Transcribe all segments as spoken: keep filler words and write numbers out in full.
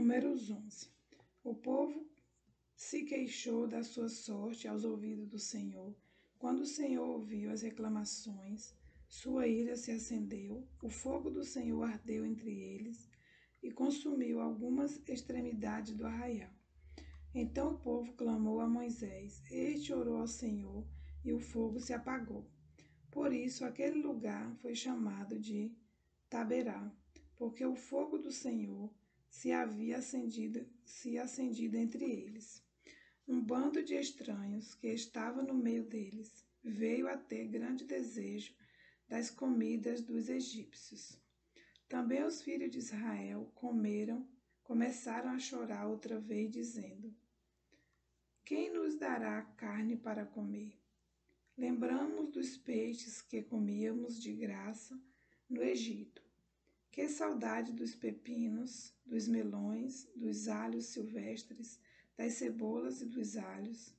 Números onze. O povo se queixou da sua sorte aos ouvidos do Senhor. Quando o Senhor ouviu as reclamações, sua ira se acendeu, o fogo do Senhor ardeu entre eles e consumiu algumas extremidades do arraial. Então o povo clamou a Moisés, este orou ao Senhor e o fogo se apagou. Por isso aquele lugar foi chamado de Taberá, porque o fogo do Senhor se havia acendido, se acendido entre eles. Um bando de estranhos que estava no meio deles veio a ter grande desejo das comidas dos egípcios. Também os filhos de Israel comeram, começaram a chorar outra vez, dizendo: quem nos dará carne para comer? Lembramos dos peixes que comíamos de graça no Egito. Que saudade dos pepinos, dos melões, dos alhos silvestres, das cebolas e dos alhos.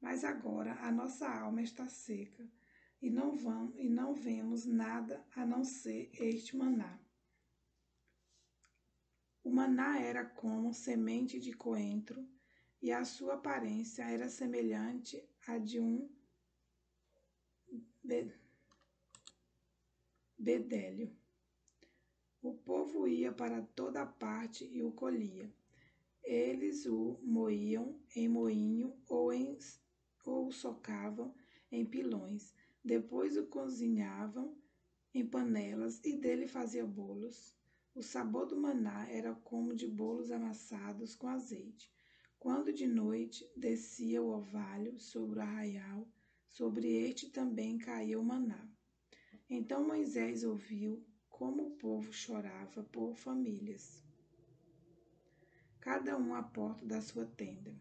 Mas agora a nossa alma está seca e não, vão, e não vemos nada a não ser este maná. O maná era como semente de coentro e a sua aparência era semelhante à de um bedélio. O povo ia para toda parte e o colhia. Eles o moíam em moinho ou, em, ou o socavam em pilões. Depois o cozinhavam em panelas e dele faziam bolos. O sabor do maná era como de bolos amassados com azeite. Quando de noite descia o orvalho sobre o arraial, sobre este também caía o maná. Então Moisés ouviu como o povo chorava por famílias, cada um à porta da sua tenda.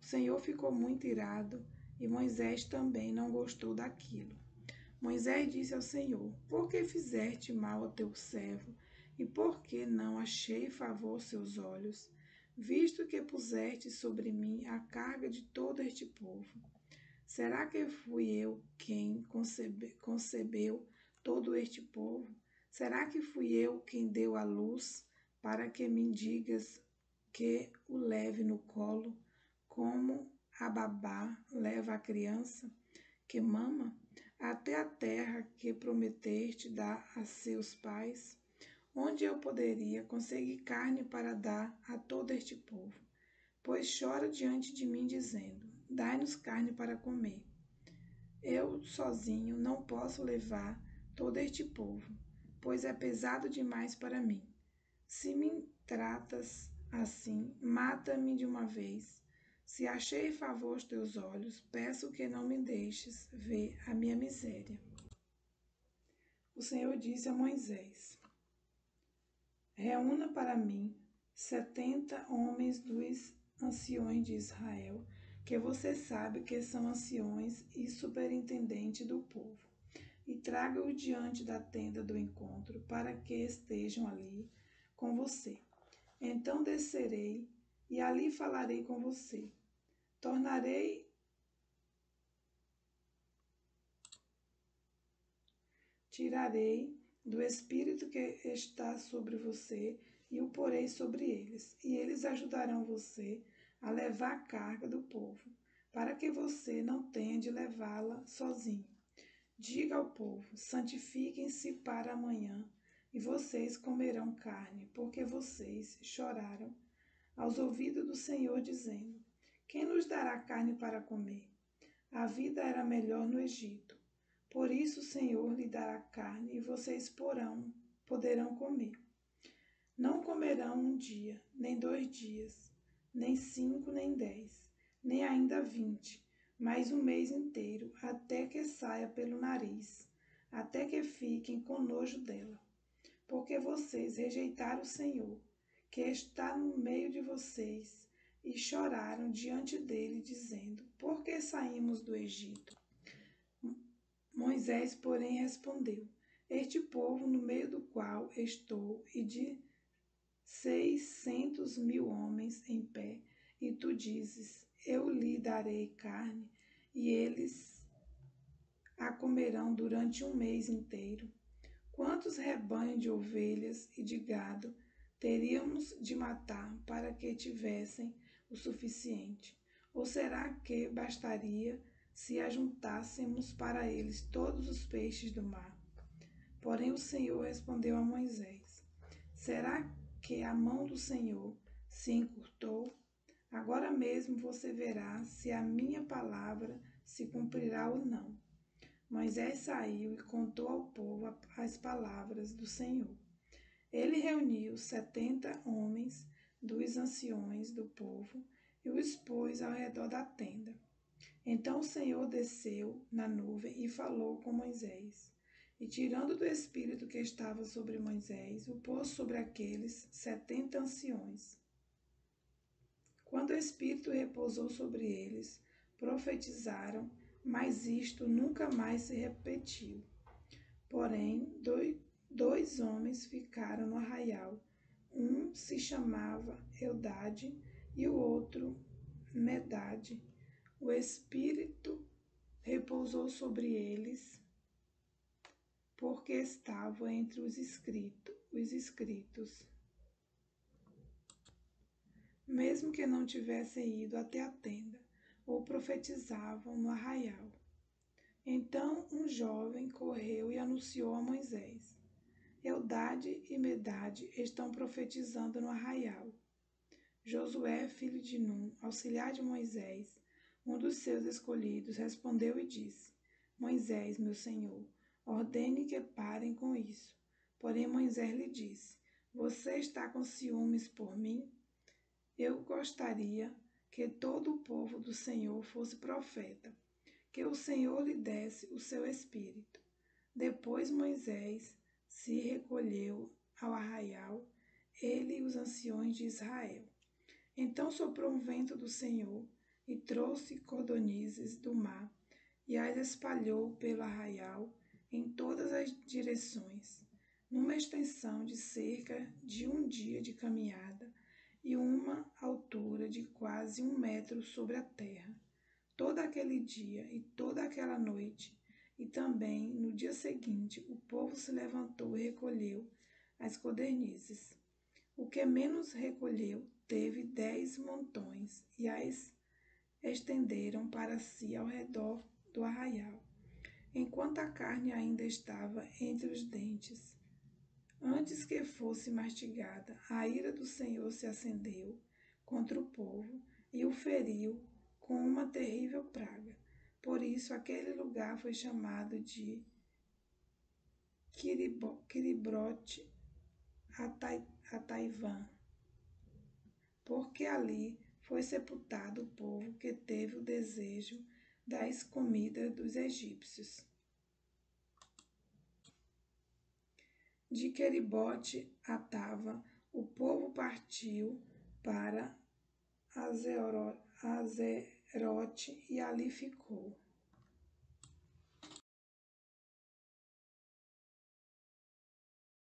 O Senhor ficou muito irado e Moisés também não gostou daquilo. Moisés disse ao Senhor: por que fizeste mal ao teu servo e por que não achei favor aos seus olhos, visto que puseste sobre mim a carga de todo este povo? Será que fui eu quem concebe, concebeu todo este povo? Será que fui eu quem deu a luz para que me digas que o leve no colo, como a babá leva a criança que mama, até a terra que prometeste dar a seus pais? Onde eu poderia conseguir carne para dar a todo este povo? Pois chora diante de mim, dizendo: dai-nos carne para comer. Eu sozinho não posso levar todo este povo, pois é pesado demais para mim. Se me tratas assim, mata-me de uma vez. Se achei favor aos teus olhos, peço que não me deixes ver a minha miséria. O Senhor disse a Moisés: reúna para mim setenta homens dos anciões de Israel, que você sabe que são anciões e superintendente do povo, e traga-o diante da tenda do encontro, para que estejam ali com você. Então descerei e ali falarei com você. Tornarei, tirarei do espírito que está sobre você e o porei sobre eles, e eles ajudarão você a levar a carga do povo, para que você não tenha de levá-la sozinho. Diga ao povo: santifiquem-se para amanhã, e vocês comerão carne, porque vocês choraram aos ouvidos do Senhor, dizendo: quem nos dará carne para comer? A vida era melhor no Egito. Por isso o Senhor lhe dará carne, e vocês porão, poderão comer. Não comerão um dia, nem dois dias, nem cinco, nem dez, nem ainda vinte, mas um mês inteiro, até que saia pelo nariz, até que fiquem com nojo dela. Porque vocês rejeitaram o Senhor, que está no meio de vocês, e choraram diante dele, dizendo: por que saímos do Egito? Moisés, porém, respondeu: este povo no meio do qual estou, e de seiscentos mil homens em pé, e tu dizes: eu lhe darei carne, e eles a comerão durante um mês inteiro. Quantos rebanhos de ovelhas e de gado teríamos de matar para que tivessem o suficiente? Ou será que bastaria se ajuntássemos para eles todos os peixes do mar? Porém o Senhor respondeu a Moisés: será que a mão do Senhor se encurtou? Agora mesmo você verá se a minha palavra se cumprirá ou não. Moisés saiu e contou ao povo as palavras do Senhor. Ele reuniu setenta homens dos anciões do povo e os pôs ao redor da tenda. Então o Senhor desceu na nuvem e falou com Moisés. E tirando do espírito que estava sobre Moisés, o pôs sobre aqueles setenta anciões. Quando o espírito repousou sobre eles, profetizaram, mas isto nunca mais se repetiu. Porém, dois, dois homens ficaram no arraial. Um se chamava Eldade e o outro Medade. O espírito repousou sobre eles, porque estava entre os escritos, os escritos. Mesmo que não tivessem ido até a tenda, ou profetizavam no arraial. Então um jovem correu e anunciou a Moisés: Eldade e Medade estão profetizando no arraial. Josué, filho de Nun, auxiliar de Moisés, um dos seus escolhidos, respondeu e disse: Moisés, meu senhor, ordene que parem com isso. Porém Moisés lhe disse: você está com ciúmes por mim? Eu gostaria que todo o povo do Senhor fosse profeta, que o Senhor lhe desse o seu espírito. Depois Moisés se recolheu ao arraial, ele e os anciões de Israel. Então soprou um vento do Senhor e trouxe codornizes do mar e as espalhou pelo arraial em todas as direções, numa extensão de cerca de um dia de caminhada e uma altura de quase um metro sobre a terra. Todo aquele dia e toda aquela noite, e também no dia seguinte, o povo se levantou e recolheu as codornizes. O que menos recolheu teve dez montões, e as estenderam para si ao redor do arraial, enquanto a carne ainda estava entre os dentes. Antes que fosse mastigada, a ira do Senhor se acendeu contra o povo e o feriu com uma terrível praga. Por isso, aquele lugar foi chamado de Quibrote-Hataavá, porque ali foi sepultado o povo que teve o desejo das comidas dos egípcios. De Quibrote-Hataavá, o povo partiu para Hazerote e ali ficou.